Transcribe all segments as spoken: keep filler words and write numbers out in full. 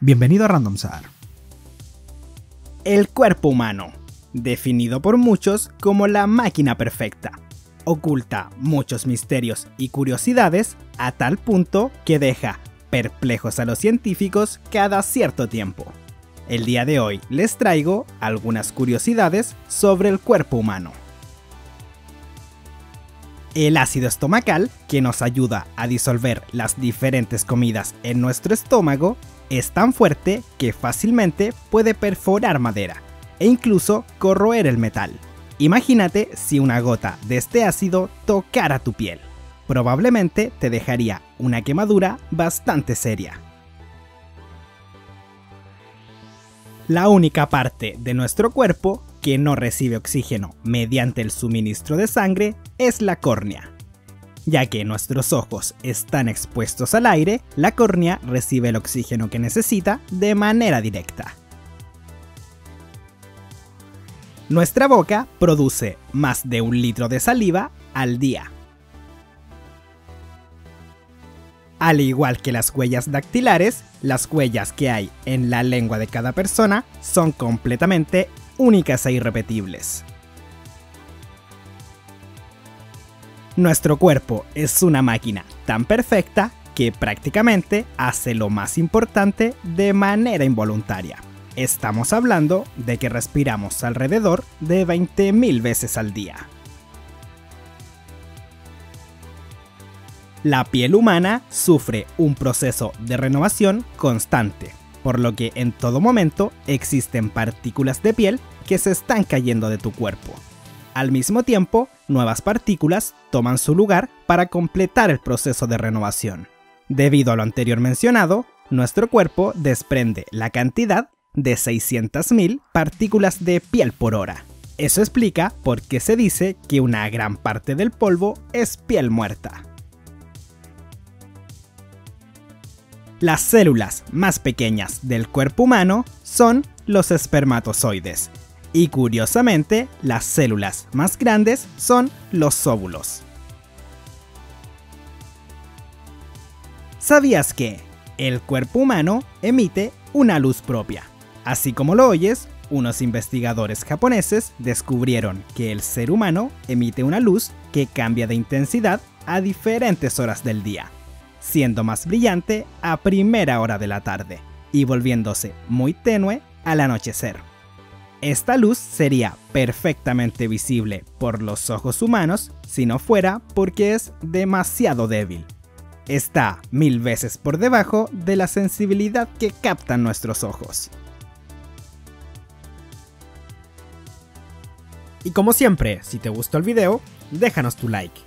Bienvenido a Randomzar. El cuerpo humano, definido por muchos como la máquina perfecta, oculta muchos misterios y curiosidades a tal punto que deja perplejos a los científicos cada cierto tiempo. El día de hoy les traigo algunas curiosidades sobre el cuerpo humano. El ácido estomacal, que nos ayuda a disolver las diferentes comidas en nuestro estómago, es tan fuerte que fácilmente puede perforar madera e incluso corroer el metal. Imagínate si una gota de este ácido tocara tu piel. Probablemente te dejaría una quemadura bastante seria. La única parte de nuestro cuerpo que no recibe oxígeno mediante el suministro de sangre es la córnea. Ya que nuestros ojos están expuestos al aire, la córnea recibe el oxígeno que necesita de manera directa. Nuestra boca produce más de un litro de saliva al día. Al igual que las huellas dactilares, las huellas que hay en la lengua de cada persona son completamente únicas e irrepetibles. Nuestro cuerpo es una máquina tan perfecta que prácticamente hace lo más importante de manera involuntaria. Estamos hablando de que respiramos alrededor de veinte mil veces al día. La piel humana sufre un proceso de renovación constante, por lo que en todo momento existen partículas de piel que se están cayendo de tu cuerpo. Al mismo tiempo, nuevas partículas toman su lugar para completar el proceso de renovación. Debido a lo anterior mencionado, nuestro cuerpo desprende la cantidad de seiscientas mil partículas de piel por hora. Eso explica por qué se dice que una gran parte del polvo es piel muerta. Las células más pequeñas del cuerpo humano son los espermatozoides. Y curiosamente, las células más grandes son los óvulos. ¿Sabías que el cuerpo humano emite una luz propia? Así como lo oyes, unos investigadores japoneses descubrieron que el ser humano emite una luz que cambia de intensidad a diferentes horas del día, siendo más brillante a primera hora de la tarde y volviéndose muy tenue al anochecer. Esta luz sería perfectamente visible por los ojos humanos si no fuera porque es demasiado débil. Está mil veces por debajo de la sensibilidad que captan nuestros ojos. Y como siempre, si te gustó el video, déjanos tu like.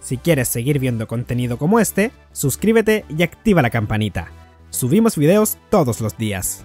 Si quieres seguir viendo contenido como este, suscríbete y activa la campanita. Subimos videos todos los días.